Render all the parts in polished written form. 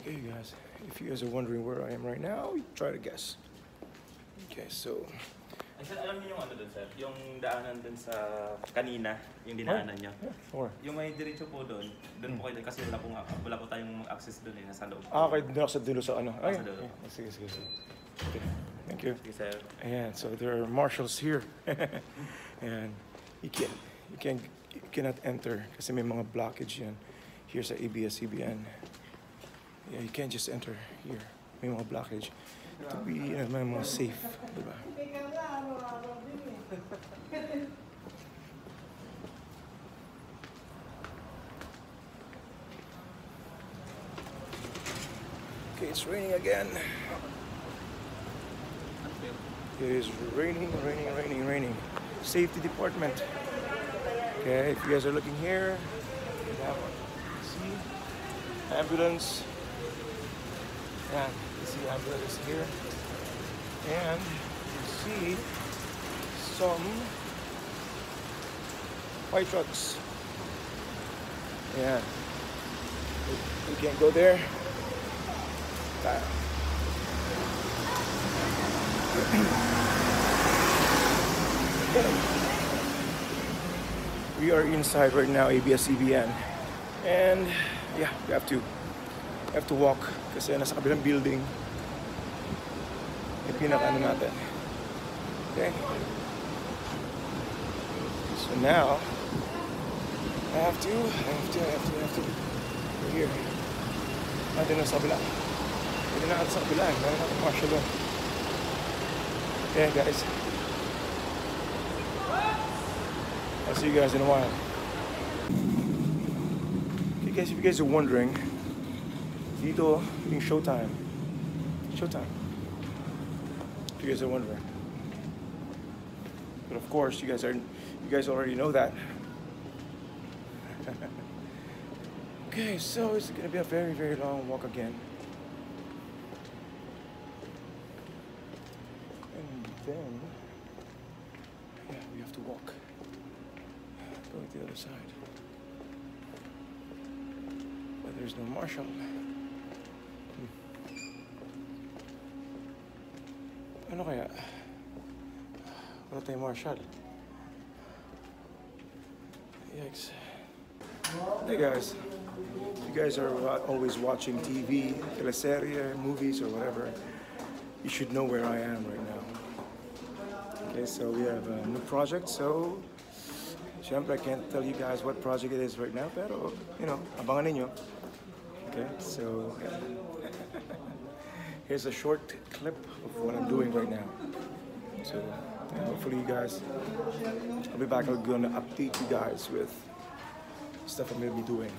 Okay, you guys, if you guys are wondering where I am right now, try to guess. Okay, so... Alam niyo yung ano dun, sir? Yung daanan dun sa kanina, yung dinaanan niya. Yeah, yung may diretso po dun, dun po kayo kasi wala po tayong access dun eh, nasa loob. Ah, kayo dun sa dulo sa ano? Ay, sige. Okay. Thank you. Sige, sir. Ayan, so there are marshals here. And you cannot enter kasi may mga blockage yan here sa ABS-CBN. Yeah, you can't just enter here. May mga blockage. To be more safe, diba? Okay, it's raining again. It is raining. Safety department. Okay, if you guys are looking here, see ambulance. Yeah, you see ambulance here, and you see some white trucks. Yeah, you can't go there. We are inside right now, ABS-CBN, and yeah, we have to walk kasi nasa kabilang building yung pinakaano natin. Okay, so now I have to we're here natin na sa kabila meron natin marshal doon. Okay guys, I'll see you guys in a while. Okay guys, if you guys are wondering, Vito in Showtime. If you guys are wondering. But of course you guys already know that. Okay, so it's gonna be a very, very long walk again. And then yeah, we have to walk. Going to the other side. But there's no marshal. Ano kaya? Wala tayong marshal. Yikes. Hey guys, if you guys are always watching TV, teleserye, movies, or whatever, you should know where I am right now. Okay, so we have a new project, so syempre, I can't tell you guys what project it is right now, pero, you know, abangan ninyo. Okay, so... Here's a short clip of what I'm doing right now. So hopefully you guys, I'll be back. I'm gonna update you guys with stuff I'm gonna be doing,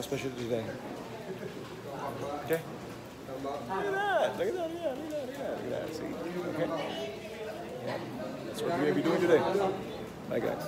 especially today. Okay? Look at that, see? Okay? Yeah. That's what we're gonna be doing today. Bye guys.